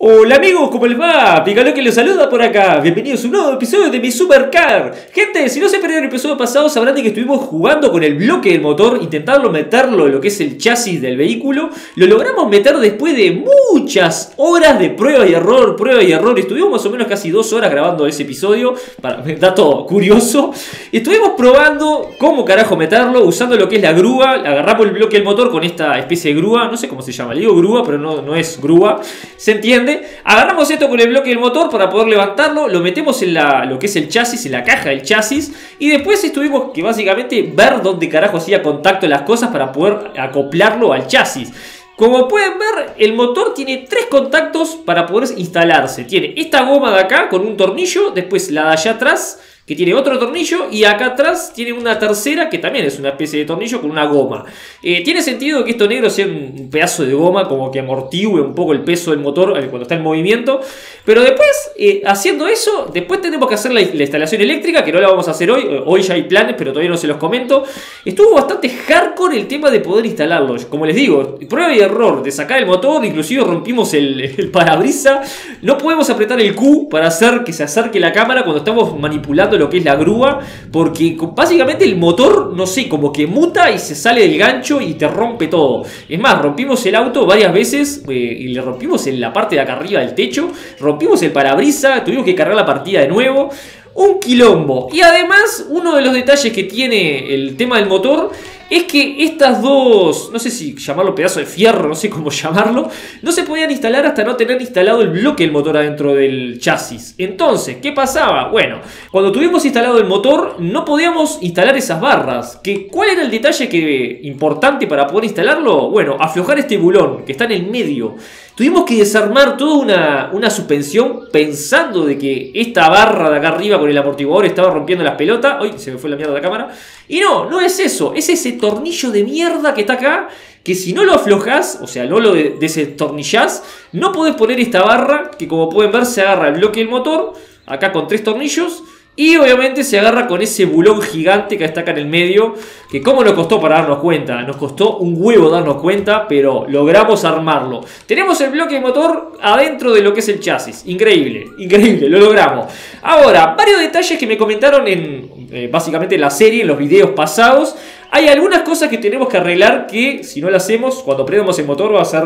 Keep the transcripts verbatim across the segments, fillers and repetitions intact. Hola amigos, ¿cómo les va? PiCaLoKi los saluda por acá. Bienvenidos a un nuevo episodio de mi Supercar. Gente, si no se perdieron el episodio pasado, sabrán de que estuvimos jugando con el bloque del motor, intentando meterlo en lo que es el chasis del vehículo. Lo logramos meter después de muchas horas de prueba y error, prueba y error. Estuvimos más o menos casi dos horas grabando ese episodio, para dato curioso. Estuvimos probando cómo carajo meterlo, usando lo que es la grúa. Agarramos el bloque del motor con esta especie de grúa, no sé cómo se llama, le digo grúa, pero no, no es grúa, se entiende. Agarramos esto con el bloque del motor para poder levantarlo, lo metemos en la, lo que es el chasis, en la caja del chasis, y después estuvimos que básicamente ver dónde carajo hacía contacto las cosas para poder acoplarlo al chasis. Como pueden ver, el motor tiene tres contactos para poder instalarse. Tiene esta goma de acá con un tornillo, después la de allá atrás que tiene otro tornillo, y acá atrás tiene una tercera que también es una especie de tornillo con una goma. Eh, tiene sentido que esto negro sea un pedazo de goma, como que amortigüe un poco el peso del motor cuando está en movimiento. Pero después, eh, haciendo eso, después tenemos que hacer la, la instalación eléctrica, que no la vamos a hacer hoy. Hoy ya hay planes, pero todavía no se los comento. Estuvo bastante hardcore el tema de poder instalarlo. Como les digo, prueba y error de sacar el motor, inclusive rompimos el, el parabrisa. No podemos apretar el Q para hacer que se acerque la cámara cuando estamos manipulando lo que es la grúa, porque básicamente el motor, no sé, como que muta y se sale del gancho y te rompe todo. Es más, rompimos el auto varias veces, eh, y le rompimos en la parte de acá arriba del techo, rompimos el parabrisas, tuvimos que cargar la partida de nuevo. Un quilombo. Y además, uno de los detalles que tiene el tema del motor es que estas dos, no sé si llamarlo pedazo de fierro, no sé cómo llamarlo, no se podían instalar hasta no tener instalado el bloque del motor adentro del chasis. Entonces, ¿qué pasaba? Bueno, cuando tuvimos instalado el motor, no podíamos instalar esas barras. ¿Qué, ¿Cuál era el detalle que, importante para poder instalarlo? Bueno, aflojar este bulón que está en el medio. Tuvimos que desarmar toda una, una suspensión pensando de que esta barra de acá arriba con el amortiguador estaba rompiendo las pelotas. ¡Ay! Se me fue la mierda de la cámara. Y no, no es eso. Es ese tornillo de mierda que está acá, que si no lo aflojas, o sea, no lo desentornillás, no podés poner esta barra, que como pueden ver se agarra el bloque del motor, acá con tres tornillos, y obviamente se agarra con ese bulón gigante que está acá en el medio, que como nos costó para darnos cuenta, nos costó un huevo darnos cuenta, pero logramos armarlo. Tenemos el bloque de motor adentro de lo que es el chasis, increíble, increíble, lo logramos. Ahora, varios detalles que me comentaron en eh, básicamente en la serie, en los videos pasados. Hay algunas cosas que tenemos que arreglar que si no lo hacemos, cuando prendamos el motor va a ser,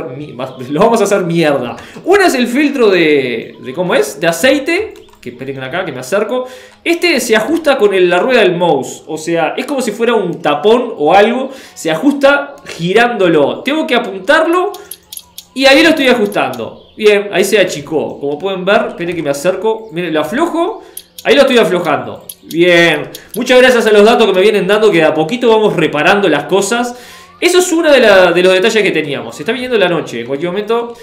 lo vamos a hacer mierda. Una es el filtro de, de ¿cómo es? De aceite. Que esperen acá, que me acerco. Este se ajusta con el, la rueda del mouse. O sea, es como si fuera un tapón o algo. Se ajusta girándolo. Tengo que apuntarlo. Y ahí lo estoy ajustando. Bien, ahí se achicó. Como pueden ver, esperen que me acerco. Miren, lo aflojo. Ahí lo estoy aflojando. Bien. Muchas gracias a los datos que me vienen dando, que de a poquito vamos reparando las cosas. Eso es uno de, la, de los detalles que teníamos. Se está viniendo la noche. En cualquier momento...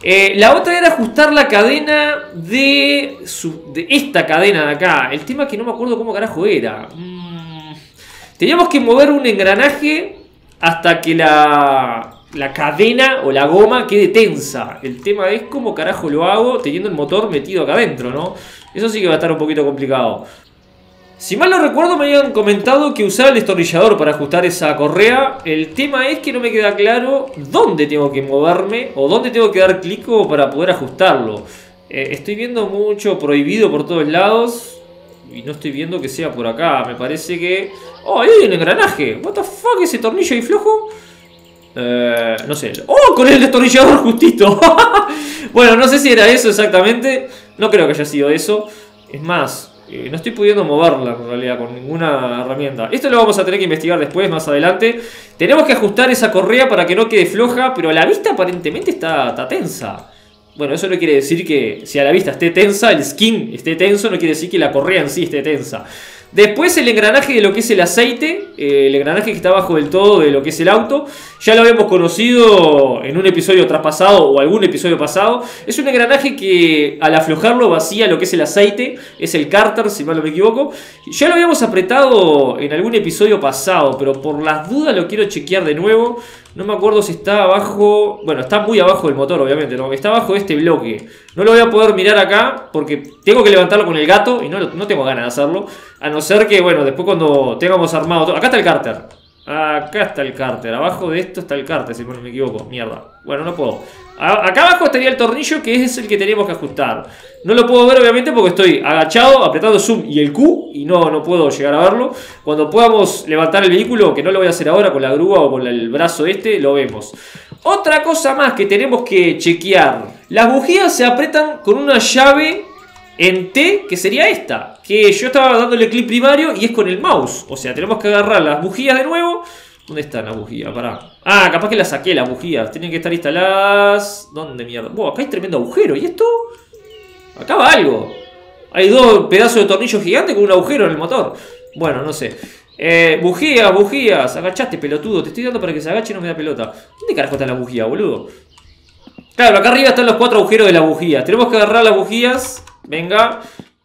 Eh, la otra era ajustar la cadena de, su, de esta cadena de acá. El tema es que no me acuerdo cómo carajo era. Mm. Teníamos que mover un engranaje hasta que la, la cadena o la goma quede tensa. El tema es cómo carajo lo hago teniendo el motor metido acá adentro, ¿no? Eso sí que va a estar un poquito complicado. Si mal no recuerdo, me habían comentado que usaba el destornillador para ajustar esa correa. El tema es que no me queda claro dónde tengo que moverme o dónde tengo que dar clic para poder ajustarlo. Eh, estoy viendo mucho prohibido por todos lados y no estoy viendo que sea por acá. Me parece que... ¡Oh, ahí hay un engranaje! ¿What the fuck? ¿Ese tornillo ahí flojo? Eh, no sé. ¡Oh, con el destornillador justito! Bueno, no sé si era eso exactamente. No creo que haya sido eso. Es más... Eh, no estoy pudiendo moverla en realidad con ninguna herramienta. Esto lo vamos a tener que investigar después, más adelante. Tenemos que ajustar esa correa para que no quede floja, pero a la vista aparentemente está, está tensa. Bueno, eso no quiere decir que si a la vista esté tensa, el skin esté tenso, no quiere decir que la correa en sí esté tensa. Después el engranaje de lo que es el aceite, eh, el engranaje que está abajo del todo de lo que es el auto. Ya lo habíamos conocido en un episodio traspasado o algún episodio pasado. Es un engranaje que al aflojarlo vacía lo que es el aceite. Es el cárter, si mal no me equivoco. Ya lo habíamos apretado en algún episodio pasado, pero por las dudas lo quiero chequear de nuevo. No me acuerdo si está abajo... Bueno, está muy abajo del motor, obviamente, ¿no? Está abajo de este bloque. No lo voy a poder mirar acá porque tengo que levantarlo con el gato y no, no tengo ganas de hacerlo. A no ser que, bueno, después cuando tengamos armado todo... Acá está el cárter. Acá está el cárter, abajo de esto está el cárter, si no me equivoco, mierda. Bueno, no puedo. A acá abajo estaría el tornillo, que es el que teníamos que ajustar. No lo puedo ver obviamente porque estoy agachado, apretando zoom y el Q, y no, no puedo llegar a verlo. Cuando podamos levantar el vehículo, que no lo voy a hacer ahora con la grúa o con el brazo este, lo vemos. Otra cosa más que tenemos que chequear. Las bujías se apretan con una llave en T, que sería esta, que yo estaba dándole clic primario y es con el mouse. O sea, tenemos que agarrar las bujías de nuevo. ¿Dónde están las bujías? Pará. Ah, capaz que las saqué las bujías. Tienen que estar instaladas... ¿Dónde mierda? Wow, acá hay tremendo agujero. ¿Y esto? Acá va algo. Hay dos pedazos de tornillo gigante con un agujero en el motor. Bueno, no sé. Eh, bujías, bujías. Agachaste, pelotudo. Te estoy dando para que se agache y no me da pelota. ¿Dónde carajo está la bujía, boludo? Claro, acá arriba están los cuatro agujeros de las bujías. Tenemos que agarrar las bujías. Venga,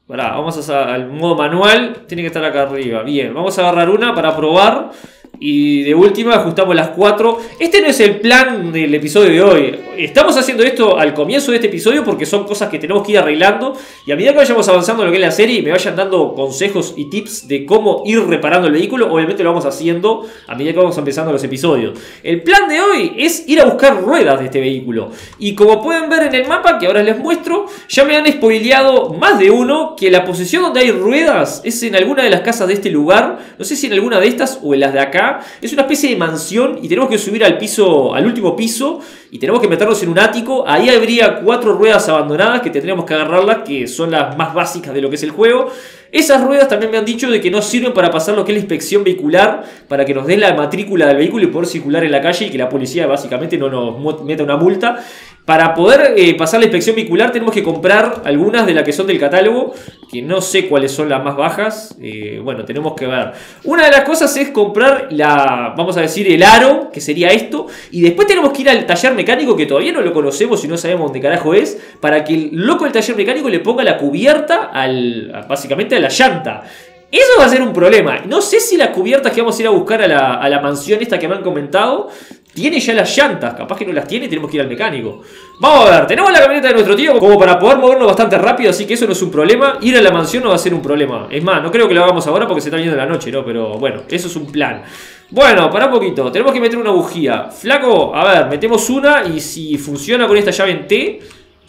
pará, vamos a, al modo manual, tiene que estar acá arriba. Bien, vamos a agarrar una para probar y de última ajustamos las cuatro. Este no es el plan del episodio de hoy. Estamos haciendo esto al comienzo de este episodio porque son cosas que tenemos que ir arreglando. Y a medida que vayamos avanzando en lo que es la serie y me vayan dando consejos y tips de cómo ir reparando el vehículo, obviamente lo vamos haciendo a medida que vamos empezando los episodios. El plan de hoy es ir a buscar ruedas de este vehículo. Y como pueden ver en el mapa que ahora les muestro, ya me han spoileado más de uno que la posición donde hay ruedas es en alguna de las casas de este lugar. No sé si en alguna de estas o en las de acá. Es una especie de mansión y tenemos que subir al piso, al último piso, y tenemos que meternos en un ático. Ahí habría cuatro ruedas abandonadas que tendríamos que agarrarlas, que son las más básicas de lo que es el juego. Esas ruedas también me han dicho de que no sirven para pasar lo que es la inspección vehicular, para que nos den la matrícula del vehículo y poder circular en la calle y que la policía básicamente no nos meta una multa. Para poder eh, pasar la inspección vehicular tenemos que comprar algunas de las que son del catálogo, que no sé cuáles son las más bajas. Eh, bueno, tenemos que ver. Una de las cosas es comprar la, vamos a decir, el aro, que sería esto. Y después tenemos que ir al taller mecánico, que todavía no lo conocemos y no sabemos dónde carajo es, para que el loco del taller mecánico le ponga la cubierta al, básicamente a la llanta. Eso va a ser un problema. No sé si las cubiertas que vamos a ir a buscar a la, a la mansión esta que me han comentado tiene ya las llantas, capaz que no las tiene, tenemos que ir al mecánico. Vamos a ver, tenemos la camioneta de nuestro tío como para poder movernos bastante rápido, así que eso no es un problema. Ir a la mansión no va a ser un problema. Es más, no creo que lo hagamos ahora porque se está viendo la noche, ¿no? Pero bueno, eso es un plan. Bueno, pará un poquito, tenemos que meter una bujía. Flaco, a ver, metemos una y si funciona con esta llave en T,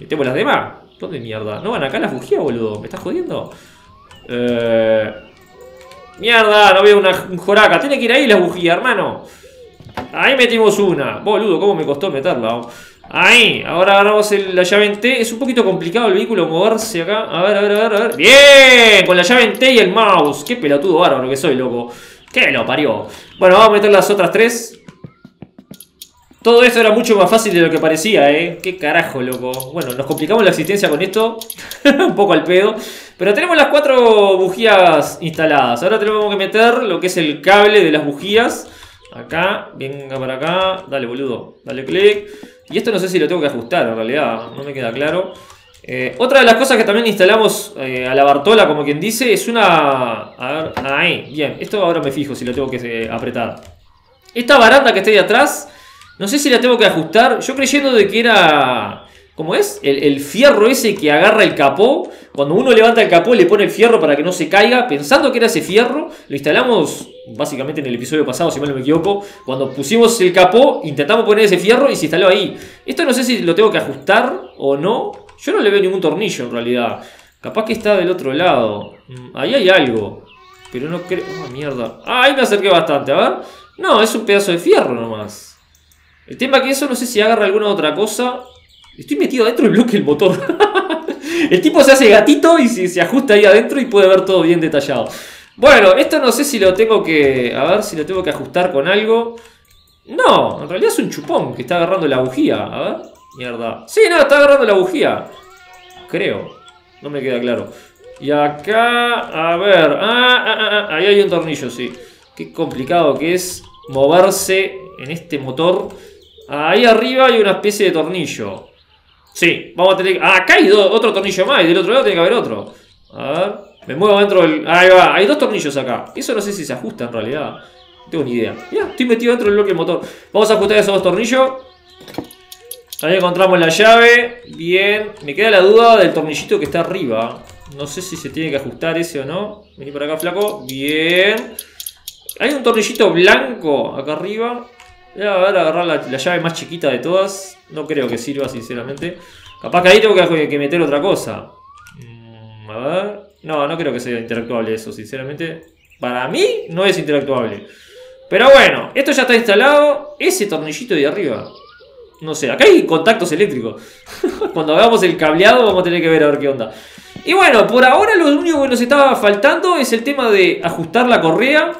metemos las demás. ¿Dónde mierda? ¿No van acá las bujías, boludo? ¿Me estás jodiendo? Eh... Mierda, no veo una joraca. Tiene que ir ahí las bujías, hermano. Ahí metimos una. Boludo, cómo me costó meterla. Ahí, ahora agarramos el, la llave en T. Es un poquito complicado el vehículo moverse acá. A ver, a ver, a ver, a ver. Bien, con la llave en T y el mouse. Qué pelotudo bárbaro que soy, loco. Qué lo parió. Bueno, vamos a meter las otras tres. Todo esto era mucho más fácil de lo que parecía, ¿eh? Qué carajo, loco. Bueno, nos complicamos la existencia con esto. Un poco al pedo. Pero tenemos las cuatro bujías instaladas. Ahora tenemos que meter lo que es el cable de las bujías. Acá, venga para acá, dale boludo, dale clic. Y esto no sé si lo tengo que ajustar en realidad, no me queda claro. Eh, otra de las cosas que también instalamos eh, a la Bartola, como quien dice, es una... A ver, ahí, bien, esto ahora me fijo si lo tengo que eh, apretar. Esta baranda que está ahí atrás, no sé si la tengo que ajustar, yo creyendo de que era... ¿Cómo es? El, el fierro ese que agarra el capó. Cuando uno levanta el capó le pone el fierro para que no se caiga. Pensando que era ese fierro, lo instalamos básicamente en el episodio pasado, si mal no me equivoco. Cuando pusimos el capó, intentamos poner ese fierro y se instaló ahí. Esto no sé si lo tengo que ajustar o no. Yo no le veo ningún tornillo en realidad. Capaz que está del otro lado. Ahí hay algo. Pero no creo... ¡Ah, mierda! Ah, ahí me acerqué bastante, a ver. No, es un pedazo de fierro nomás. El tema que eso no sé si agarra alguna otra cosa... Estoy metido adentro del bloque del motor. El tipo se hace gatito y se, se ajusta ahí adentro y puede ver todo bien detallado. Bueno, esto no sé si lo tengo que... A ver si lo tengo que ajustar con algo. No, en realidad es un chupón que está agarrando la bujía. A ver, mierda. Sí, no, está agarrando la bujía. Creo. No me queda claro. Y acá, a ver. Ah, ah, ah, ahí hay un tornillo, sí. Qué complicado que es moverse en este motor. Ahí arriba hay una especie de tornillo. Sí, vamos a tener... Ah, acá hay do, otro tornillo más y del otro lado tiene que haber otro. A ver, me muevo dentro del... Ahí va, hay dos tornillos acá. Eso no sé si se ajusta en realidad. No tengo ni idea. Ya, estoy metido dentro del bloque del motor. Vamos a ajustar esos dos tornillos. Ahí encontramos la llave. Bien, me queda la duda del tornillito que está arriba. No sé si se tiene que ajustar ese o no. Vení para acá, flaco. Bien. Hay un tornillito blanco acá arriba. Voy a ver, agarrar la, la llave más chiquita de todas. No creo que sirva, sinceramente. Capaz que ahí tengo que, que meter otra cosa. Mm, a ver. No, no creo que sea interactuable eso, sinceramente. Para mí no es interactuable. Pero bueno, esto ya está instalado. Ese tornillito de arriba. No sé, acá hay contactos eléctricos. Cuando hagamos el cableado vamos a tener que ver a ver qué onda. Y bueno, por ahora lo único que nos estaba faltando es el tema de ajustar la correa.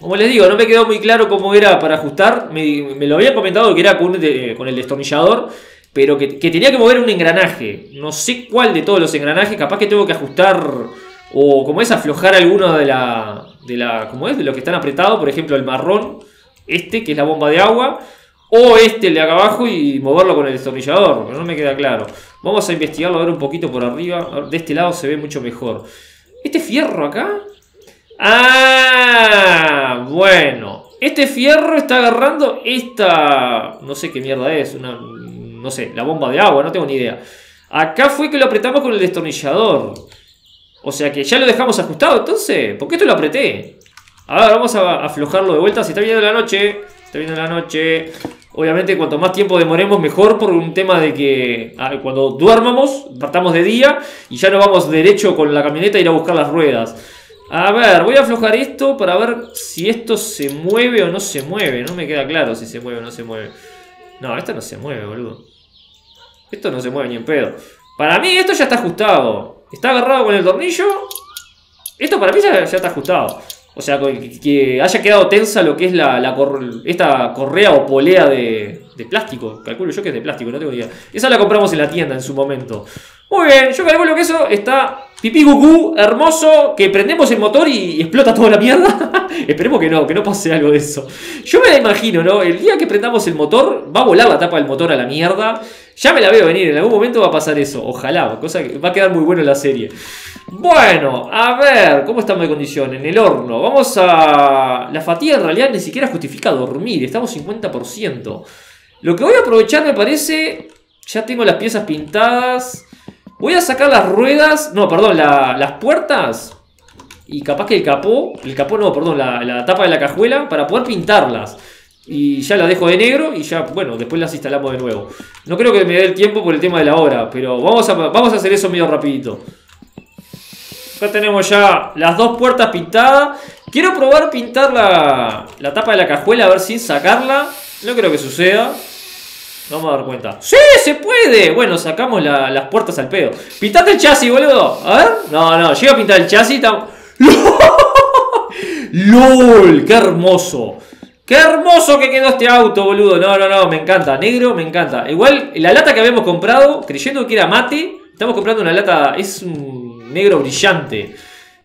Como les digo, no me quedó muy claro cómo era para ajustar. Me, me lo habían comentado que era con, de, con el destornillador. Pero que, que tenía que mover un engranaje. No sé cuál de todos los engranajes. Capaz que tengo que ajustar... O como es aflojar alguno de la... De la como es, de los que están apretados. Por ejemplo, el marrón. Este, que es la bomba de agua. O este, el de acá abajo. Y moverlo con el destornillador. Pero no me queda claro. Vamos a investigarlo a ver un poquito por arriba. A ver, de este lado se ve mucho mejor. ¿Este fierro acá? ¡Ah! Bueno. Este fierro está agarrando esta... No sé qué mierda es. Una... No sé, la bomba de agua, no tengo ni idea. Acá fue que lo apretamos con el destornillador. O sea que ya lo dejamos ajustado entonces. ¿Por qué esto lo apreté? A ver, vamos a aflojarlo de vuelta. Se está viniendo la noche. Se está viniendo la noche. Obviamente cuanto más tiempo demoremos mejor. Por un tema de que ah, cuando duermamos, partamos de día. Y ya nos vamos derecho con la camioneta a ir a buscar las ruedas. A ver, voy a aflojar esto para ver si esto se mueve o no se mueve. No me queda claro si se mueve o no se mueve. No, esto no se mueve, boludo. Esto no se mueve ni en pedo. Para mí esto ya está ajustado. Está agarrado con el tornillo. Esto para mí ya, ya está ajustado. O sea, que, que haya quedado tensa lo que es la, la cor, esta correa o polea de, de plástico. Calculo yo que es de plástico, no tengo idea. Esa la compramos en la tienda en su momento. Muy bien, yo calculo que eso está pipí cucú, hermoso. Que prendemos el motor y, y explota toda la mierda. Esperemos que no, que no pase algo de eso. Yo me la imagino, ¿no? El día que prendamos el motor, va a volar la tapa del motor a la mierda. Ya me la veo venir, en algún momento va a pasar eso. Ojalá, cosa que va a quedar muy buena la serie. Bueno, a ver, ¿cómo estamos de condición? En el horno, vamos a... La fatiga en realidad ni siquiera justifica dormir, estamos cincuenta por ciento. Lo que voy a aprovechar me parece... Ya tengo las piezas pintadas. Voy a sacar las ruedas... No, perdón, la, las puertas... Y capaz que el capó, el capó no, perdón, la, la tapa de la cajuela para poder pintarlas. Y ya la dejo de negro y ya, bueno, después las instalamos de nuevo. No creo que me dé el tiempo por el tema de la hora, pero vamos a, vamos a hacer eso medio rapidito. Acá tenemos ya las dos puertas pintadas. Quiero probar pintar la, la tapa de la cajuela a ver si sacarla. No creo que suceda. Vamos a dar cuenta. ¡Sí! ¡Se puede! Bueno, sacamos la, las puertas al pedo. ¡Pintate el chasis, boludo! A ver. No, no, llega a pintar el chasis. Tam... ¡Lol! ¡Qué hermoso! ¡Qué hermoso que quedó este auto, boludo! No, no, no, me encanta. Negro, me encanta. Igual, la lata que habíamos comprado, creyendo que era mate, estamos comprando una lata, es un negro brillante.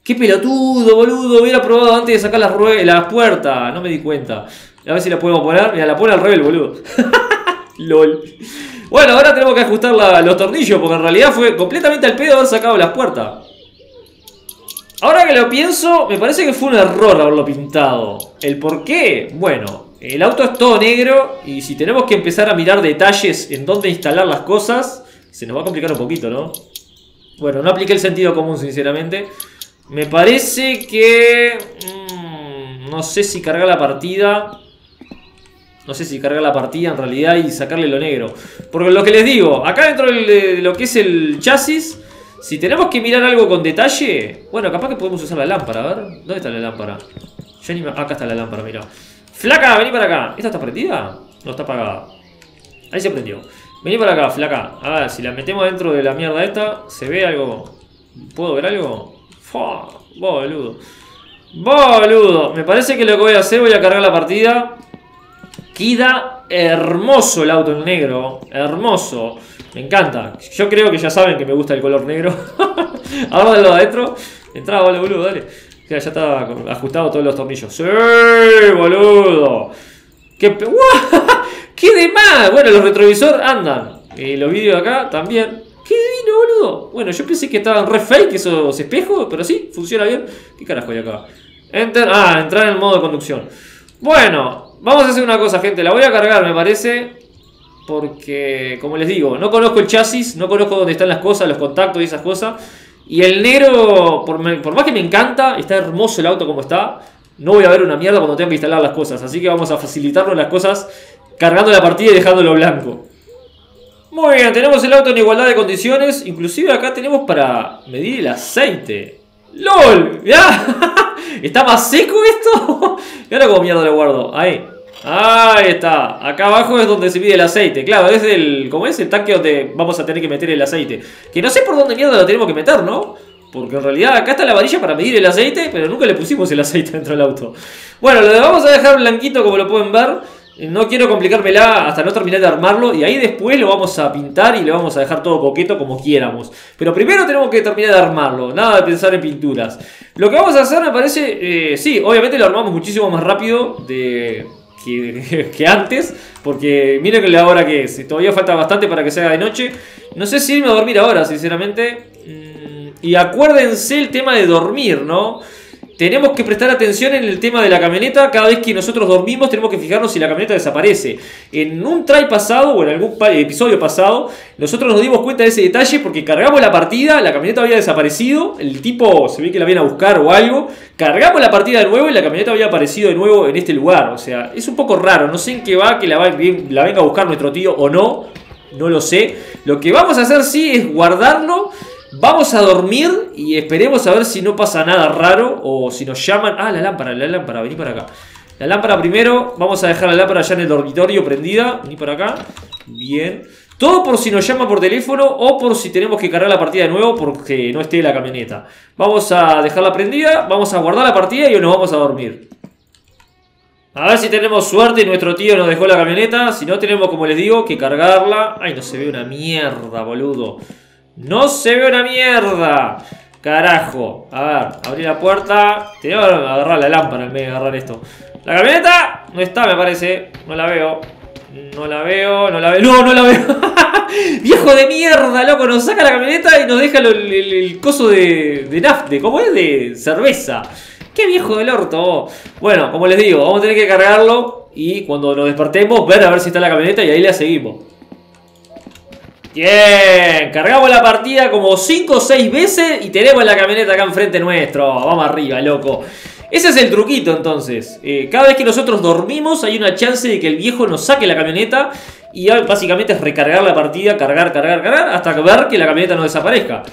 ¡Qué pelotudo, boludo! Hubiera probado antes de sacar las, las puertas. No me di cuenta. A ver si la podemos poner. Mira, la pone al rebel, boludo. ¡Lol! Bueno, ahora tenemos que ajustar la, los tornillos, porque en realidad fue completamente al pedo haber sacado las puertas. Ahora que lo pienso, me parece que fue un error haberlo pintado. ¿El por qué? Bueno, el auto es todo negro y si tenemos que empezar a mirar detalles en dónde instalar las cosas, se nos va a complicar un poquito, ¿no? Bueno, no apliqué el sentido común, sinceramente. Me parece que... Mmm, no sé si cargar la partida... No sé si cargar la partida en realidad y sacarle lo negro. Porque lo que les digo, acá dentro de lo que es el chasis... Si tenemos que mirar algo con detalle... Bueno, capaz que podemos usar la lámpara, a ver... ¿Dónde está la lámpara? Yo ni me... Acá está la lámpara, mirá. ¡Flaca, vení para acá! ¿Esta está prendida? No, está apagada. Ahí se prendió. Vení para acá, flaca. A ver, si la metemos dentro de la mierda esta... ¿Se ve algo? ¿Puedo ver algo? ¡Fua! ¡Boludo! ¡Boludo! Me parece que lo que voy a hacer... Voy a cargar la partida. Queda hermoso el auto en negro. Hermoso. Me encanta. Yo creo que ya saben que me gusta el color negro. Ahora de lo de adentro. Entrá, vale, boludo, dale. Ya, ya está ajustado todos los tornillos. ¡Sí, boludo! ¡Qué pe... ¡Qué de más! Bueno, los retrovisores andan. Eh, los vídeos de acá también. ¡Qué divino, boludo! Bueno, yo pensé que estaban re fake esos espejos, pero sí, funciona bien. ¿Qué carajo hay acá? Enter... Ah, entrar en el modo de conducción. Bueno, vamos a hacer una cosa, gente. La voy a cargar, me parece... Porque, como les digo, no conozco el chasis, no conozco dónde están las cosas, los contactos y esas cosas. Y el negro, por, por más que me encanta, está hermoso el auto como está. no voy a ver una mierda cuando tenga que instalar las cosas. Así que vamos a facilitarnos las cosas cargando la partida y dejándolo blanco. Muy bien, tenemos el auto en igualdad de condiciones. Inclusive acá tenemos para medir el aceite. ¡Lol! ¿Ya? ¿Está más seco esto? Y ahora como mierda lo guardo. Ahí. Ahí está. Acá abajo es donde se mide el aceite. Claro, es el... ¿Cómo es? El tanque donde vamos a tener que meter el aceite. Que no sé por dónde mierda lo tenemos que meter, ¿no? Porque en realidad acá está la varilla para medir el aceite, pero nunca le pusimos el aceite dentro del auto. Bueno, lo vamos a dejar blanquito como lo pueden ver. No quiero complicármela hasta no terminar de armarlo. Y ahí después lo vamos a pintar y lo vamos a dejar todo coqueto como quieramos. Pero primero tenemos que terminar de armarlo. Nada de pensar en pinturas. Lo que vamos a hacer me parece... Eh, sí, obviamente lo armamos muchísimo más rápido de, que, que antes. Porque miren la hora que es. Todavía falta bastante para que se haga de noche. No sé si irme a dormir ahora, sinceramente. Y acuérdense el tema de dormir, ¿no? Tenemos que prestar atención en el tema de la camioneta. Cada vez que nosotros dormimos tenemos que fijarnos si la camioneta desaparece. En un try pasado o en algún episodio pasado, nosotros nos dimos cuenta de ese detalle porque cargamos la partida, la camioneta había desaparecido, el tipo se ve que la viene a buscar o algo, cargamos la partida de nuevo y la camioneta había aparecido de nuevo en este lugar. O sea, es un poco raro, no sé en qué va, que la, va, la venga a buscar nuestro tío o no, no lo sé. Lo que vamos a hacer sí es guardarlo. Vamos a dormir y esperemos a ver si no pasa nada raro o si nos llaman. Ah, la lámpara, la lámpara, vení para acá. La lámpara primero, vamos a dejar la lámpara ya en el dormitorio prendida. Vení para acá, bien. Todo por si nos llaman por teléfono o por si tenemos que cargar la partida de nuevo porque no esté la camioneta. Vamos a dejarla prendida, vamos a guardar la partida y nos vamos a dormir. A ver si tenemos suerte y nuestro tío nos dejó la camioneta. Si no tenemos, como les digo, que cargarla. Ay, no se ve una mierda, boludo. No se ve una mierda. Carajo. A ver, abrí la puerta. Tenía que agarrar la lámpara en vez de agarrar esto. La camioneta no está, me parece. No la veo. No la veo, no la veo. No, no la veo. Viejo de mierda, loco. Nos saca la camioneta y nos deja el, el, el coso de, de nafte. ¿Cómo es? De cerveza. Qué viejo del orto, vos. Bueno, como les digo, vamos a tener que cargarlo. Y cuando nos despertemos, ver a ver si está la camioneta y ahí la seguimos. Bien, cargamos la partida como cinco o seis veces y tenemos la camioneta acá enfrente nuestro. Vamos arriba, loco. Ese es el truquito entonces. Eh, cada vez que nosotros dormimos hay una chance de que el viejo nos saque la camioneta y básicamente es recargar la partida, cargar, cargar, cargar, hasta ver que la camioneta no desaparezca.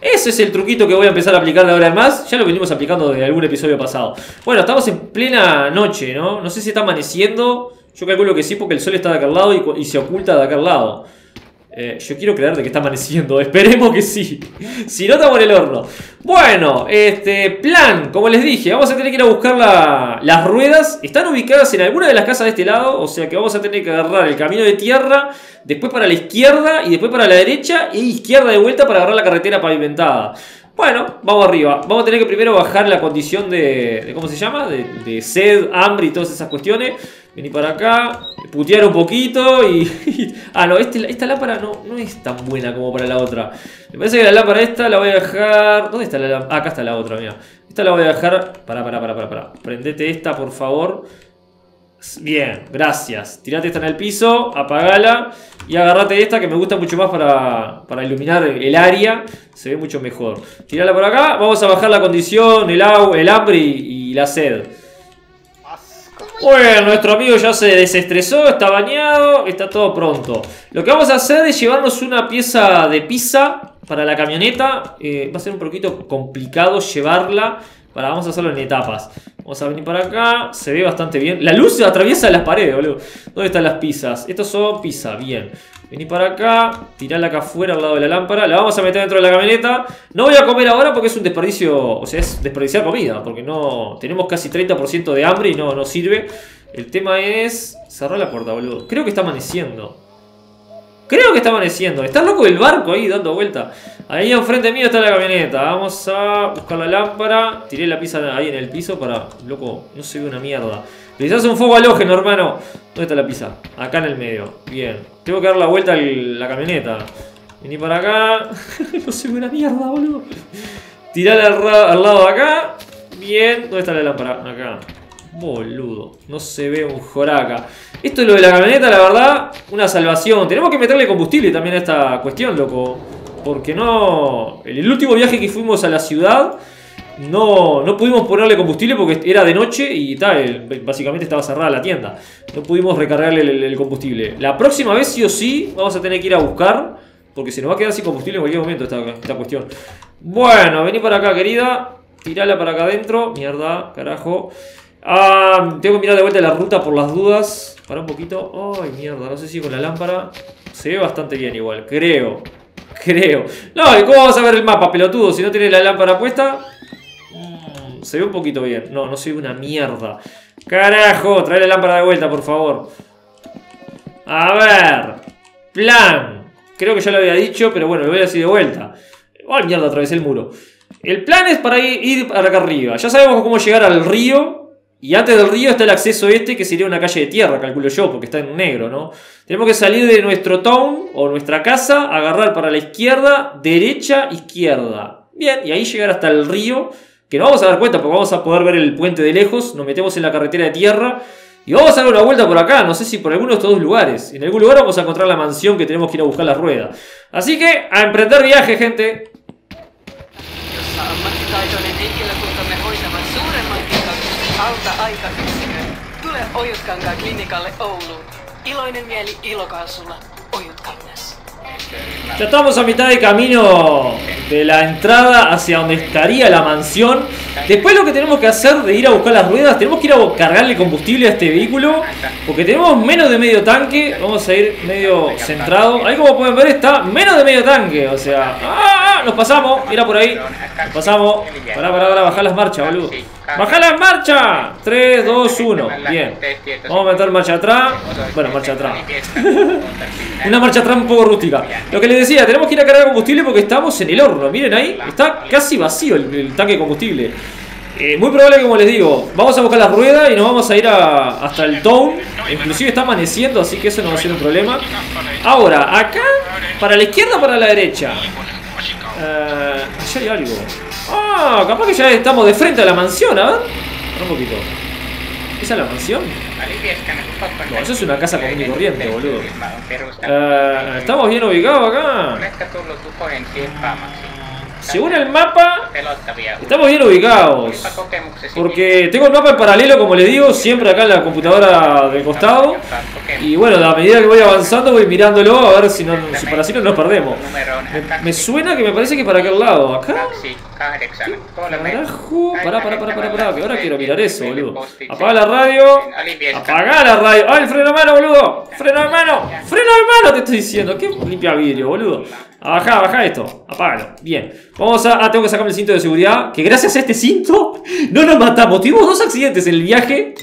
Ese es el truquito que voy a empezar a aplicar de ahora en más. Ya lo venimos aplicando desde algún episodio pasado. Bueno, estamos en plena noche, ¿no? No sé si está amaneciendo. Yo calculo que sí porque el sol está de aquel lado y, y se oculta de aquel lado. Eh, yo quiero creer de que está amaneciendo. Esperemos que sí. Si no, estamos en el horno. Bueno, este plan, como les dije, vamos a tener que ir a buscar la, las ruedas. Están ubicadas en alguna de las casas de este lado. O sea que vamos a tener que agarrar el camino de tierra, después para la izquierda y después para la derecha e izquierda de vuelta para agarrar la carretera pavimentada. Bueno, vamos arriba. Vamos a tener que primero bajar la condición de... de ¿cómo se llama? De, de sed, hambre y todas esas cuestiones. Vení para acá, putear un poquito y... y ah, no, este, esta lámpara no, no es tan buena como para la otra. Me parece que la lámpara esta la voy a dejar... ¿Dónde está la lámpara? Ah, acá está la otra, mira. Esta la voy a dejar... Pará, pará, pará, pará, pará. Prendete esta, por favor. Bien, gracias. Tirate esta en el piso, apagala y agarrate esta que me gusta mucho más para, para iluminar el área. Se ve mucho mejor. Tirala por acá, vamos a bajar la condición, el, agua, el hambre y, y la sed. Bueno, nuestro amigo ya se desestresó, está bañado, está todo pronto. Lo que vamos a hacer es llevarnos una pieza de pizza para la camioneta. Eh, va a ser un poquito complicado llevarla. Para, vamos a hacerlo en etapas. Vamos a venir para acá, se ve bastante bien. La luz atraviesa las paredes, boludo. ¿Dónde están las pizzas? Estos son pizzas, bien. Vení para acá, tirala acá afuera al lado de la lámpara. La vamos a meter dentro de la camioneta. No voy a comer ahora porque es un desperdicio. O sea, es desperdiciar comida. Porque no tenemos casi treinta por ciento de hambre y no nos sirve. El tema es... cerrar la puerta, boludo. Creo que está amaneciendo. Creo que está amaneciendo. Está loco el barco ahí dando vuelta. Ahí enfrente mío está la camioneta. Vamos a buscar la lámpara. Tiré la pizza ahí en el piso para... Loco, no se ve una mierda. Precisás un fuego halógeno, hermano. ¿Dónde está la pizza? Acá en el medio. Bien. Tengo que dar la vuelta a la camioneta. Vení para acá. No se ve una mierda, boludo. Tirala al, al lado de acá. Bien. ¿Dónde está la lámpara? Acá. Boludo, no se ve un joraca. Esto es lo de la camioneta, la verdad. Una salvación, tenemos que meterle combustible también a esta cuestión, loco. Porque no... En el último viaje que fuimos a la ciudad No, no pudimos ponerle combustible porque era de noche y tal, básicamente estaba cerrada la tienda. No pudimos recargarle el, el combustible. La próxima vez sí o sí vamos a tener que ir a buscar, porque se nos va a quedar sin combustible en cualquier momento esta, esta cuestión. Bueno, vení para acá, querida. Tirala para acá adentro. Mierda, carajo. Ah, tengo que mirar de vuelta la ruta por las dudas. Pará un poquito. Ay, mierda, no sé si con la lámpara. Se ve bastante bien igual, creo. Creo. No, ¿y cómo vas a ver el mapa, pelotudo? Si no tenés la lámpara puesta... Se ve un poquito bien. No, no se ve una mierda. Carajo, trae la lámpara de vuelta, por favor. A ver. Plan. Creo que ya lo había dicho, pero bueno, lo voy a decir de vuelta. Oh, mierda, atravesé el muro. El plan es para ir para acá arriba. Ya sabemos cómo llegar al río. Y antes del río está el acceso este, que sería una calle de tierra, calculo yo, porque está en negro, ¿no? Tenemos que salir de nuestro town, o nuestra casa, agarrar para la izquierda, derecha, izquierda. Bien, y ahí llegar hasta el río... Que no vamos a dar cuenta porque vamos a poder ver el puente de lejos. Nos metemos en la carretera de tierra. Y vamos a dar una vuelta por acá. No sé si por alguno de estos dos lugares. En algún lugar vamos a encontrar la mansión que tenemos que ir a buscar la rueda. Así que a emprender viaje, gente. Ya estamos a mitad de camino de la entrada hacia donde estaría la mansión. Después lo que tenemos que hacer de ir a buscar las ruedas, tenemos que ir a cargarle combustible a este vehículo, porque tenemos menos de medio tanque. Vamos a ir medio centrado. Ahí como pueden ver está menos de medio tanque. O sea, ¡ah! Nos pasamos, mira por ahí. Nos pasamos. Pará, pará, pará, bajá las marchas, boludo. ¡Bajá las marchas! tres, dos, uno. Bien. Vamos a meter marcha atrás. Bueno, marcha atrás. Una marcha atrás un poco rústica. Lo que les decía, tenemos que ir a cargar combustible porque estamos en el horno. Miren ahí, está casi vacío el, el tanque de combustible. Eh, muy probable que, como les digo, vamos a buscar la rueda y nos vamos a ir a, hasta el town. Inclusive está amaneciendo, así que eso no va a ser un problema. Ahora, acá, para la izquierda o para la derecha. Eh, allá hay algo. Ah, capaz que ya estamos de frente a la mansión, a ver. Un poquito. ¿Esa es la mansión? No, eso es una casa común y corriente, boludo. Uh, estamos bien ubicados acá. Según el mapa, estamos bien ubicados. Porque tengo el mapa en paralelo, como les digo, siempre acá en la computadora del costado. Y bueno, a medida que voy avanzando voy mirándolo a ver si, no, si para si no nos perdemos. Me, me suena que me parece que para aquel lado. Acá... Carajo, pará, pará, pará, pará, pará, que ahora quiero mirar eso, boludo. Apaga la radio. Apaga la radio. ¡Ay, el freno de mano, boludo! ¡Freno de mano! ¡Freno de mano! Te estoy diciendo. ¡Qué limpia vidrio, boludo! Bajá, bajá esto. Apágalo. Bien. Vamos a... Ah, tengo que sacarme el cinto de seguridad. Que gracias a este cinto no nos matamos. Tuvimos dos accidentes en el viaje.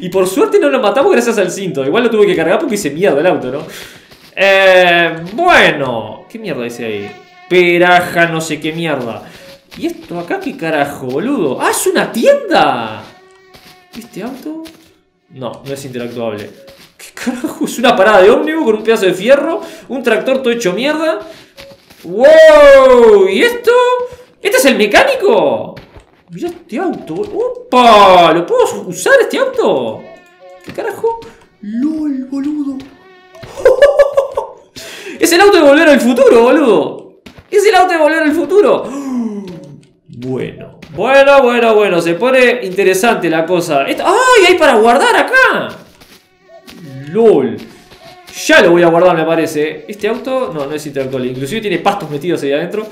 Y por suerte no nos matamos gracias al cinto. Igual lo tuve que cargar porque hice mierda el auto, ¿no? Eh, bueno. ¿Qué mierda dice ahí? Peraja, no sé qué mierda. ¿Y esto acá qué carajo, boludo? ¡Ah, es una tienda! ¿Este auto? No, no es interactuable. ¿Qué carajo? Es una parada de ómnibus con un pedazo de fierro. Un tractor todo hecho mierda. ¡Wow! ¿Y esto? ¿Este es el mecánico? Mirá este auto. ¡Opa! ¿Lo puedo usar este auto? ¿Qué carajo? ¡Lol, boludo! ¡Es el auto de Volver al Futuro, boludo! ¡Es el auto de Volver al Futuro! Bueno, bueno, bueno, bueno. Se pone interesante la cosa. Esto... ¡Ay! Hay para guardar acá. ¡Lol! Ya lo voy a guardar, me parece. Este auto... No, no es interactual. Inclusive tiene pastos metidos ahí adentro.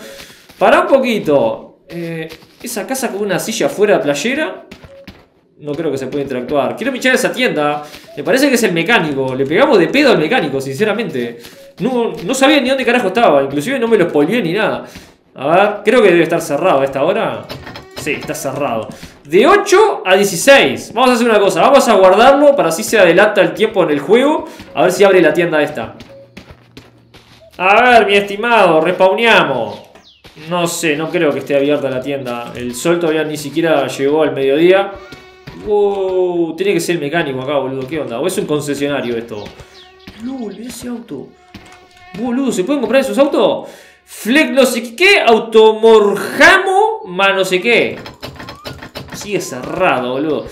Pará un poquito. Eh, esa casa con una silla fuera de playera. No creo que se pueda interactuar. Quiero mirar esa tienda. Me parece que es el mecánico. Le pegamos de pedo al mecánico, sinceramente. No, no sabía ni dónde carajo estaba. Inclusive no me lo spoileé ni nada. A ver, creo que debe estar cerrado a esta hora. Sí, está cerrado. De ocho a dieciséis. Vamos a hacer una cosa. Vamos a guardarlo para así se adelanta el tiempo en el juego. A ver si abre la tienda esta. A ver, mi estimado. Respawneamos. No sé, no creo que esté abierta la tienda. El sol todavía ni siquiera llegó al mediodía. Wow, tiene que ser el mecánico acá, boludo. ¿Qué onda? ¿O es un concesionario esto? No, mirá ese auto. Boludo, ¿se pueden comprar esos autos? Fleck no sé qué. Automorjamo. Más no sé qué. Sigue cerrado, boludo.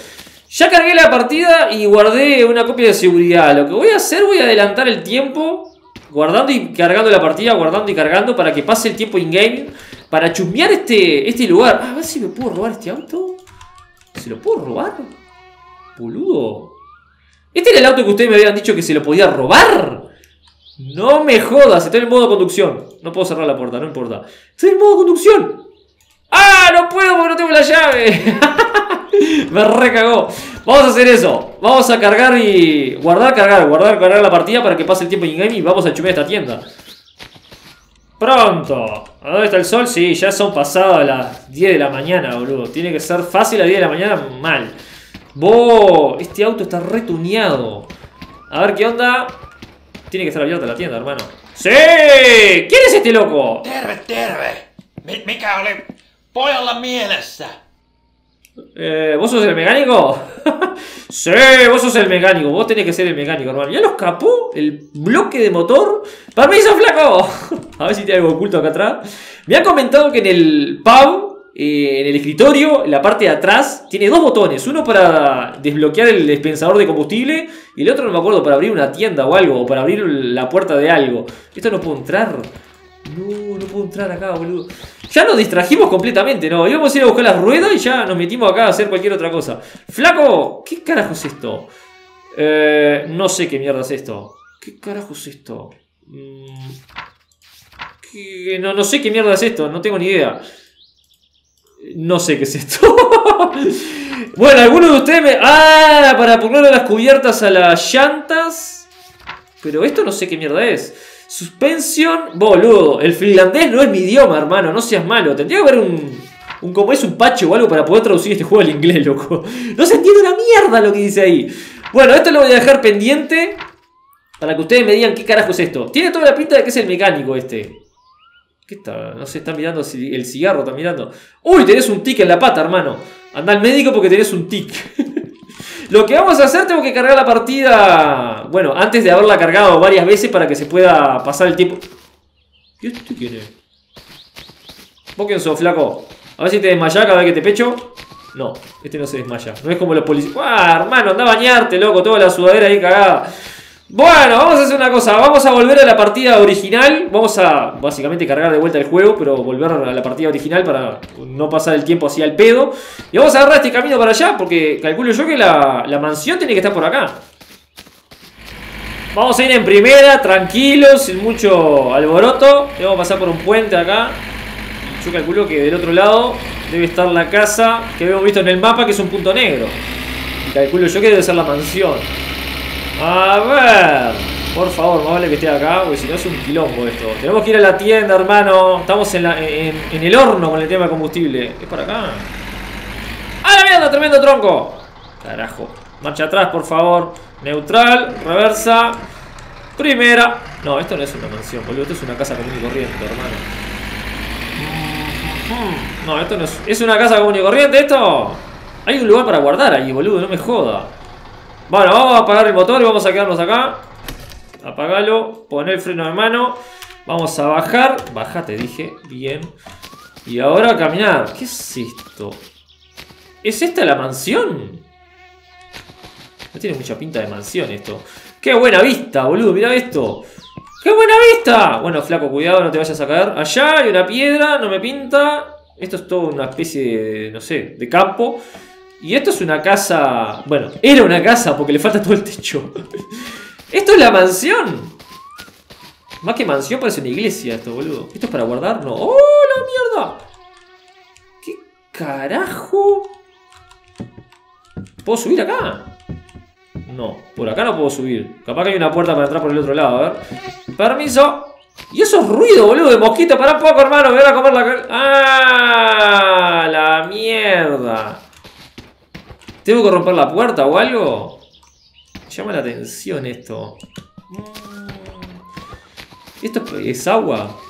Ya cargué la partida y guardé una copia de seguridad. Lo que voy a hacer, voy a adelantar el tiempo. Guardando y cargando la partida. Guardando y cargando para que pase el tiempo in-game. para chusmear este, este lugar. Ah, a ver si me puedo robar este auto. ¿Se lo puedo robar? Boludo. ¿Este era el auto que ustedes me habían dicho que se lo podía robar? No me jodas, está en modo conducción. No puedo cerrar la puerta, no importa. Está en modo conducción. ¡Ah! No puedo porque no tengo la llave. Me recagó. Vamos a hacer eso. Vamos a cargar y... Guardar, cargar, guardar, cargar la partida para que pase el tiempo en game y vamos a chumear esta tienda. Pronto. ¿A dónde está el sol? Sí, ya son pasadas las diez de la mañana, boludo. Tiene que ser fácil las diez de la mañana, mal. ¡Boh! Este auto está retuneado. A ver qué onda. Tiene que estar abierta la tienda, hermano. ¡Sí! ¿Quién es este loco? Terve, terve. Mi, mi cable. Voy a la mierda. Eh, ¿Vos sos el mecánico? Sí, vos sos el mecánico. Vos tenés que ser el mecánico, hermano. Ya los capó el bloque de motor. ¡Permiso, flaco! A ver si tiene algo oculto acá atrás. Me ha comentado que en el pub, eh, en el escritorio, en la parte de atrás, tiene dos botones. Uno para desbloquear el dispensador de combustible y el otro, no me acuerdo, para abrir una tienda o algo. O para abrir la puerta de algo. ¿Esto no puedo entrar? No, no puedo entrar acá, boludo. Ya nos distrajimos completamente, ¿no? Íbamos a ir a buscar las ruedas y ya nos metimos acá a hacer cualquier otra cosa. ¡Flaco! ¿Qué carajo es esto? Eh, no sé qué mierda es esto. ¿Qué carajo es esto? ¿Qué? No, no sé qué mierda es esto, no tengo ni idea. No sé qué es esto. Bueno, algunos de ustedes me... ¡Ah! Para ponerle las cubiertas a las llantas. Pero esto no sé qué mierda es. Suspensión, boludo. El finlandés no es mi idioma, hermano. No seas malo. Tendría que haber un, un como es un pacho o algo para poder traducir este juego al inglés, loco. No se entiende una mierda lo que dice ahí. Bueno, esto lo voy a dejar pendiente para que ustedes me digan qué carajo es esto. Tiene toda la pinta de que es el mecánico este. ¿Qué está? No sé, está mirando el cigarro, está mirando. Uy, tenés un tic en la pata, hermano. Anda al médico porque tenés un tic. Lo que vamos a hacer, tengo que cargar la partida. Bueno, antes de haberla cargado varias veces para que se pueda pasar el tiempo. ¿Y este quién es? ¿Vos quién sos, flaco? A ver si te desmayás cada vez que te pecho. No, este no se desmaya. No es como los policías. ¡Ah, hermano! Anda a bañarte, loco. Toda la sudadera ahí cagada. Bueno, vamos a hacer una cosa. Vamos a volver a la partida original. Vamos a básicamente cargar de vuelta el juego, pero volver a la partida original para no pasar el tiempo así al pedo. Y vamos a agarrar este camino para allá, porque calculo yo que la, la mansión tiene que estar por acá. Vamos a ir en primera, tranquilos, sin mucho alboroto. Vamos a pasar por un puente acá. Yo calculo que del otro lado debe estar la casa que habíamos visto en el mapa, que es un punto negro. Y calculo yo que debe ser la mansión. A ver, por favor, no vale que esté acá, porque si no es un quilombo esto. Tenemos que ir a la tienda, hermano. Estamos en, la, en, en el horno con el tema de combustible. Es para acá. ¡A la mierda, tremendo tronco! Carajo. Marcha atrás, por favor. Neutral, reversa. Primera. No, esto no es una mansión, boludo. Esto es una casa común y corriente, hermano. No, esto no es... ¿Es una casa común y corriente esto? Hay un lugar para guardar ahí, boludo. No me joda. Bueno, vamos a apagar el motor y vamos a quedarnos acá. Apagalo, poner el freno de mano. Vamos a bajar. Baja, te dije. Bien. Y ahora a caminar. ¿Qué es esto? ¿Es esta la mansión? No tiene mucha pinta de mansión esto. ¡Qué buena vista, boludo! Mirá esto. ¡Qué buena vista! Bueno, flaco, cuidado, no te vayas a caer. Allá hay una piedra, no me pinta. Esto es todo una especie de, no sé, de campo. Y esto es una casa... Bueno, era una casa porque le falta todo el techo. Esto es la mansión. Más que mansión parece una iglesia esto, boludo. ¿Esto es para guardar? No. ¡Oh, la mierda! ¿Qué carajo? ¿Puedo subir acá? No, por acá no puedo subir. Capaz que hay una puerta para entrar por el otro lado, a ver. Permiso. Y esos ruidos, boludo, de mosquito. Pará un poco, hermano, me voy a comer la... ¡Ah! La mierda. ¿Tengo que romper la puerta o algo? Llama la atención esto. ¿Esto es agua?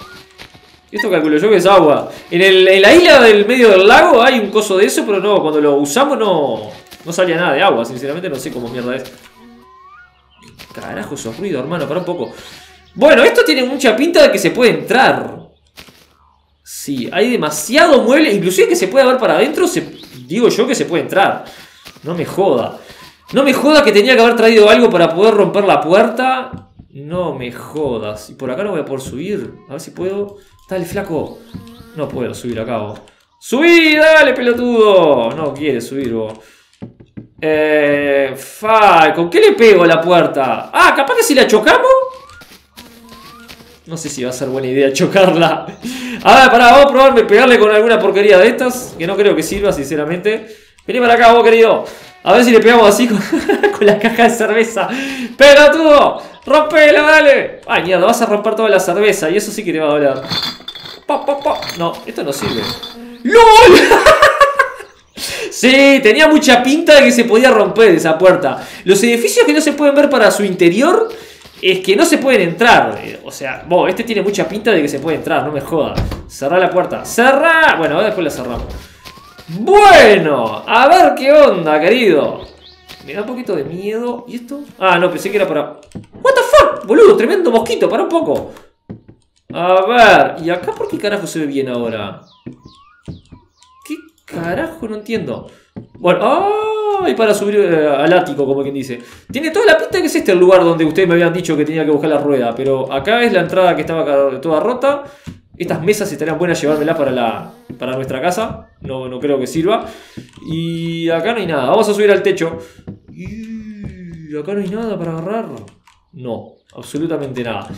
Esto calculo yo que es agua. En, el, en la isla del medio del lago hay un coso de eso, pero no, cuando lo usamos no, no salía nada de agua. Sinceramente no sé cómo mierda es. ¿Qué carajo esos ruidos, hermano? Pará un poco. Bueno, esto tiene mucha pinta de que se puede entrar. Sí, hay demasiado mueble. Inclusive que se puede ver para adentro, se, digo yo que se puede entrar. No me joda. No me joda que tenía que haber traído algo para poder romper la puerta. No me jodas. Y por acá no voy a poder subir. A ver si puedo. Dale, flaco. No puedo subir acá vos. ¡Subí! ¡Dale, pelotudo! No quiere subir vos. Eh, fa, ¿con qué le pego a la puerta? Ah, capaz que si la chocamos. No sé si va a ser buena idea chocarla. A ver, pará, vamos a probarme pegarle con alguna porquería de estas. Que no creo que sirva, sinceramente. Vení para acá vos, querido. A ver si le pegamos así con, con la caja de cerveza. ¡Pelotudo! ¡Rompela, dale! Ay, mierda, vas a romper toda la cerveza. Y eso sí que te va a doler. Pa, pa, pa. No, esto no sirve. ¡LOL! Sí, tenía mucha pinta de que se podía romper esa puerta. Los edificios que no se pueden ver para su interior es que no se pueden entrar. O sea, bo, este tiene mucha pinta de que se puede entrar, no me joda. Cerrá la puerta. ¡Cerrá! Bueno, ahora después la cerramos. Bueno, a ver qué onda, querido. Me da un poquito de miedo. ¿Y esto? Ah, no, pensé que era para... ¿What the fuck? Boludo, tremendo mosquito, para un poco. A ver, ¿y acá por qué carajo se ve bien ahora? ¿Qué carajo? No entiendo. Bueno, ¡oh! Y para subir eh, al ático, como quien dice. Tiene toda la pinta que es este el lugar donde ustedes me habían dicho que tenía que buscar la rueda. Pero acá es la entrada que estaba toda rota. Estas mesas estarían buenas llevármelas para, la, para nuestra casa. No, no creo que sirva. Y acá no hay nada. Vamos a subir al techo. Y acá no hay nada para agarrar. No, absolutamente nada.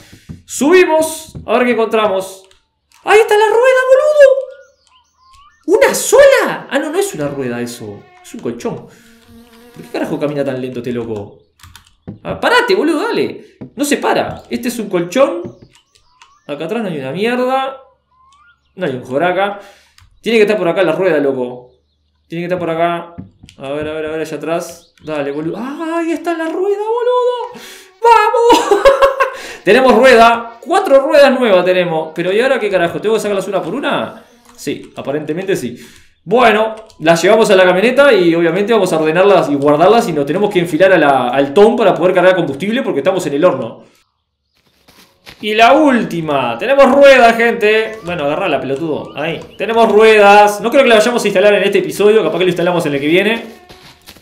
Subimos, a ver qué encontramos. ¡Ahí está la rueda, boludo! ¿Una sola? Ah, no, no es una rueda eso. Es un colchón. ¿Por qué carajo camina tan lento este loco? Ah, parate, boludo, dale. No se para. Este es un colchón. Acá atrás no hay una mierda. No hay un joraca. Tiene que estar por acá la rueda, loco. Tiene que estar por acá. A ver, a ver, a ver, allá atrás. Dale, boludo. ¡Ah, ahí está la rueda, boludo! ¡Vamos! Tenemos rueda. Cuatro ruedas nuevas tenemos. Pero ¿y ahora qué carajo? ¿Tengo que sacarlas una por una? Sí, aparentemente sí. Bueno, las llevamos a la camioneta y obviamente vamos a ordenarlas y guardarlas. Y nos tenemos que enfilar a la, al ton para poder cargar combustible porque estamos en el horno. Y la última. Tenemos ruedas, gente. Bueno, agarrala, pelotudo. Ahí. Tenemos ruedas. No creo que la vayamos a instalar en este episodio. Capaz que lo instalamos en el que viene.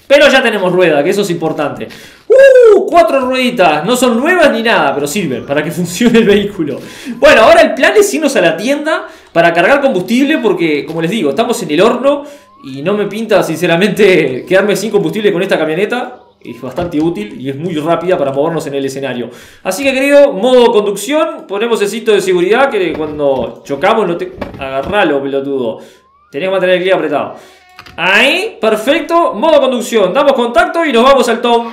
Pero ya tenemos rueda, que eso es importante. ¡Uh! Cuatro rueditas. No son nuevas ni nada, pero sirven para que funcione el vehículo. Bueno, ahora el plan es irnos a la tienda para cargar combustible porque, como les digo, estamos en el horno y no me pinta, sinceramente, quedarme sin combustible con esta camioneta. Es bastante útil y es muy rápida para movernos en el escenario. Así que, querido, modo conducción. Ponemos el cinto de seguridad que cuando chocamos no te... Agarralo, pelotudo. Tenés que mantener el clic apretado. Ahí, perfecto, modo conducción. Damos contacto y nos vamos al top.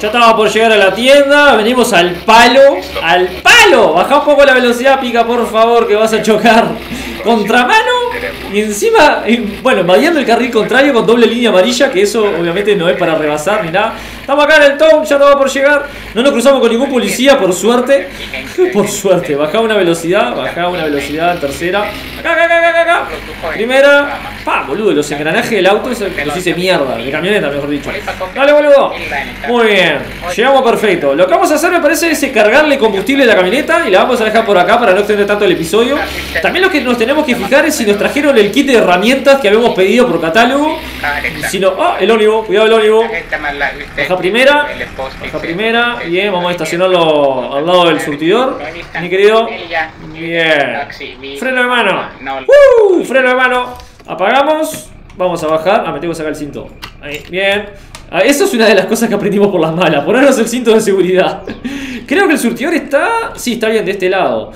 Ya estamos por llegar a la tienda. Venimos al palo. ¡Al palo! Baja un poco la velocidad, pica, por favor, que vas a chocar. Contramano. Y encima, bueno, mediando el carril contrario con doble línea amarilla. Que eso obviamente no es para rebasar ni nada. Estamos acá en el top, ya estaba por llegar. No nos cruzamos con ningún policía, por suerte. Por suerte, bajaba una velocidad. Bajaba una velocidad en tercera. Acá, acá, acá, acá, acá. Primera. Pa, boludo, los engranajes del auto los hice mierda, de camioneta mejor dicho. Dale, boludo. Muy bien, llegamos perfecto. Lo que vamos a hacer me parece es cargarle combustible a la camioneta. Y la vamos a dejar por acá para no extender tanto el episodio. También lo que nos tenemos que fijar es si nos trajeron el kit de herramientas que habíamos pedido por catálogo. Si no, ah, el ónibus, cuidado el ónibus. Baja primera, baja primera. Bien, vamos a estacionarlo al lado del surtidor. Mi querido. Bien. Freno de mano. Uh, freno de mano. Apagamos. Vamos a bajar. Ah, me tengo que sacar el cinto. Ahí, bien. Ah, eso es una de las cosas que aprendimos por las malas. Ponernos el cinto de seguridad. Creo que el surtidor está... Sí, está bien, de este lado.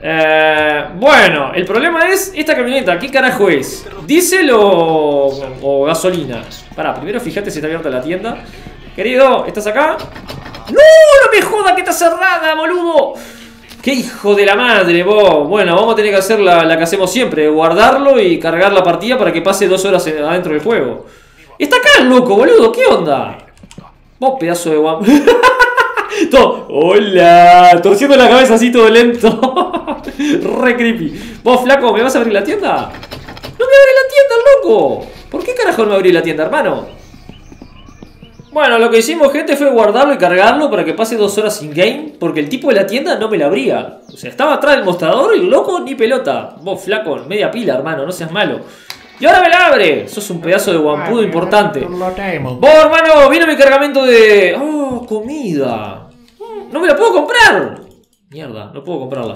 Eh, bueno, el problema es esta camioneta. ¿Qué carajo es? ¿Diesel o, o gasolina? Pará, primero fíjate si está abierta la tienda. Querido, ¿estás acá? ¡No! ¡No me joda que está cerrada, boludo! ¡Qué hijo de la madre, vos! Bueno, vamos a tener que hacer la, la que hacemos siempre. Guardarlo y cargar la partida para que pase dos horas adentro del juego. ¡Está acá, loco, boludo! ¿Qué onda? Vos pedazo de guam... Todo, hola, torciendo la cabeza así todo lento. Re creepy. Vos, flaco, ¿me vas a abrir la tienda? ¡No me abrí la tienda, loco! ¿Por qué carajo no me abrí la tienda, hermano? Bueno, lo que hicimos, gente, fue guardarlo y cargarlo para que pase dos horas in game. Porque el tipo de la tienda no me la abría. O sea, estaba atrás del mostrador y loco ni pelota. Vos, flaco, media pila, hermano, no seas malo. Y ahora me la abre. Sos un pedazo de guampudo importante. Vos, hermano, vino mi cargamento de... Oh, comida. No me la puedo comprar. Mierda, no puedo comprarla.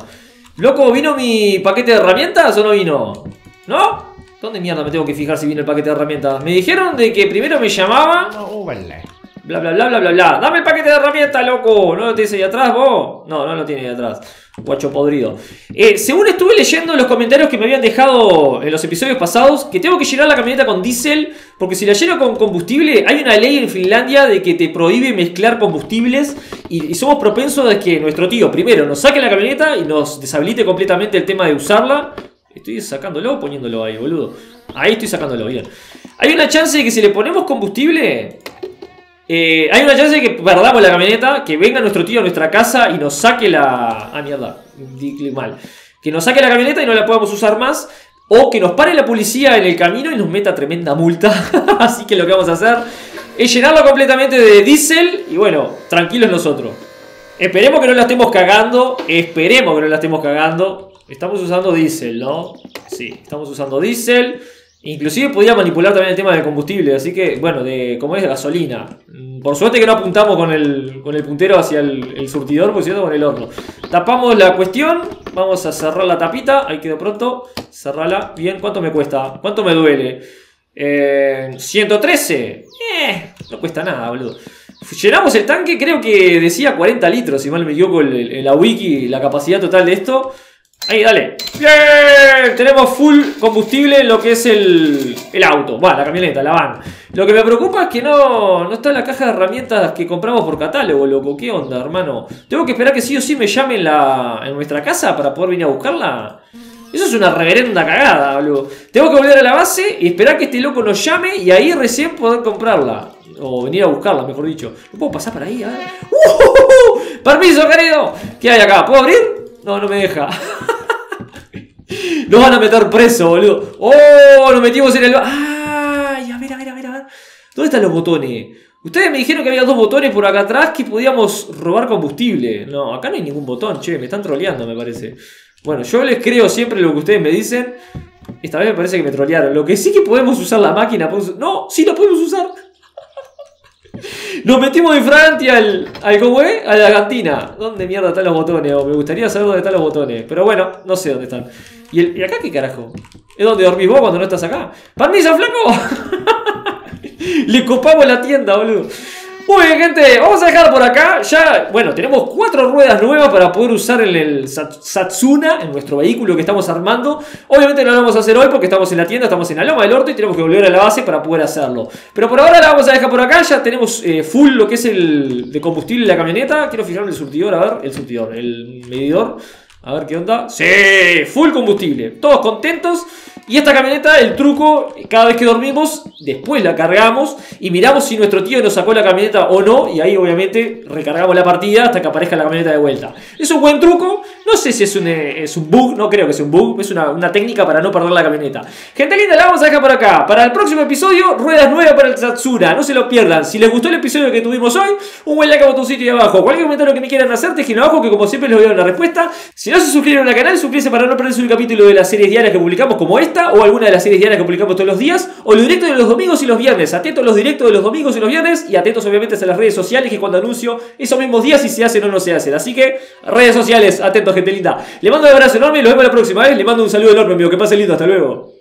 Loco, ¿vino mi paquete de herramientas o no vino? ¿No? ¿Dónde mierda me tengo que fijar si vino el paquete de herramientas? Me dijeron de que primero me llamaba... Bla, bla, bla, bla, bla, bla. Dame el paquete de herramientas, loco. ¿No lo tienes ahí atrás vos? No, no lo tienes ahí atrás. Guacho podrido. Eh, según estuve leyendo los comentarios que me habían dejado en los episodios pasados, que tengo que llenar la camioneta con diésel, porque si la lleno con combustible, hay una ley en Finlandia de que te prohíbe mezclar combustibles y, y somos propensos de que nuestro tío primero nos saque la camioneta y nos deshabilite completamente el tema de usarla. Estoy sacándolo o poniéndolo ahí, boludo. Ahí estoy sacándolo, bien. Hay una chance de que si le ponemos combustible... Eh, hay una chance de que perdamos la camioneta, que venga nuestro tío a nuestra casa y nos saque la... Ah, mierda, mal. Que nos saque la camioneta y no la podamos usar más. O que nos pare la policía en el camino y nos meta tremenda multa. Así que lo que vamos a hacer es llenarlo completamente de diésel y bueno, tranquilos nosotros. Esperemos que no la estemos cagando, esperemos que no la estemos cagando. Estamos usando diésel, ¿no? Sí, estamos usando diésel. Inclusive podía manipular también el tema del combustible, así que, bueno, de como es gasolina. Por suerte que no apuntamos con el, con el puntero hacia el, el surtidor, por cierto, con el horno. Tapamos la cuestión, vamos a cerrar la tapita, ahí quedó pronto. Cerrala, bien, ¿cuánto me cuesta? ¿Cuánto me duele? Eh, ciento trece. Eh, no cuesta nada, boludo. Llenamos el tanque, creo que decía cuarenta litros, si mal me equivoco, el, el, la wiki, la capacidad total de esto. Ahí, dale. ¡Bien! Tenemos full combustible en lo que es el, el auto. Bueno, la camioneta, la van. Lo que me preocupa es que no, no está en la caja de herramientas que compramos por catálogo, loco. ¿Qué onda, hermano? ¿Tengo que esperar que sí o sí me llamen la, en nuestra casa para poder venir a buscarla? Eso es una reverenda cagada, boludo. Tengo que volver a la base y esperar que este loco nos llame y ahí recién poder comprarla. O venir a buscarla, mejor dicho. ¿Me puedo pasar para ahí? A ver. ¡Uh! ¡Permiso, querido! ¿Qué hay acá? ¿Puedo abrir? No, no me deja. Nos van a meter preso, boludo. ¡Oh! Nos metimos en el... ¡Ay! A ver, a ver, a ver, a ver. ¿Dónde están los botones? Ustedes me dijeron que había dos botones por acá atrás que podíamos robar combustible. No, acá no hay ningún botón, che. Me están troleando, me parece. Bueno, yo les creo siempre lo que ustedes me dicen. Esta vez me parece que me trolearon. Lo que sí que podemos usar la máquina. Podemos... No, sí la podemos usar. Nos metimos de frente al, al ¿cómo es? A la cantina. ¿Dónde mierda están los botones? O me gustaría saber dónde están los botones. Pero bueno, no sé dónde están. ¿Y, el, y acá qué carajo? ¿Es donde dormís vos cuando no estás acá? ¡Permiso, flaco! Le copamos la tienda, boludo. Muy bien, gente. Vamos a dejar por acá. Ya, bueno, tenemos cuatro ruedas nuevas para poder usar en el Satsuma, en nuestro vehículo que estamos armando. Obviamente no lo vamos a hacer hoy porque estamos en la tienda, estamos en la Loma del Orto y tenemos que volver a la base para poder hacerlo. Pero por ahora la vamos a dejar por acá. Ya tenemos eh, full lo que es el de combustible en la camioneta. Quiero fijarme el surtidor, a ver. El surtidor, el medidor. A ver qué onda. ¡Sí! Full combustible. Todos contentos. Y esta camioneta, el truco, cada vez que dormimos, después la cargamos y miramos si nuestro tío nos sacó la camioneta o no. Y ahí obviamente recargamos la partida hasta que aparezca la camioneta de vuelta. Es un buen truco. No sé si es un, eh, es un bug, no creo que sea un bug. Es una, una técnica para no perder la camioneta. Gente linda, la vamos a dejar por acá. Para el próximo episodio, ruedas nuevas para el Satsuma. No se lo pierdan. Si les gustó el episodio que tuvimos hoy, un buen like a botoncito ahí abajo. Cualquier comentario que me quieran hacer, dejen abajo que como siempre les voy a dar la respuesta. Si no se suscribieron al canal, suscríbanse para no perderse un capítulo de las series diarias que publicamos como esta o alguna de las series diarias que publicamos todos los días o los directos de los domingos y los viernes. Atentos a los directos de los domingos y los viernes y atentos obviamente a las redes sociales que cuando anuncio esos mismos días si se hacen o no se hacen. Así que redes sociales, atentos gente linda. Le mando un abrazo enorme y nos vemos la próxima vez. Le mando un saludo enorme, amigo. Que pase lindo. Hasta luego.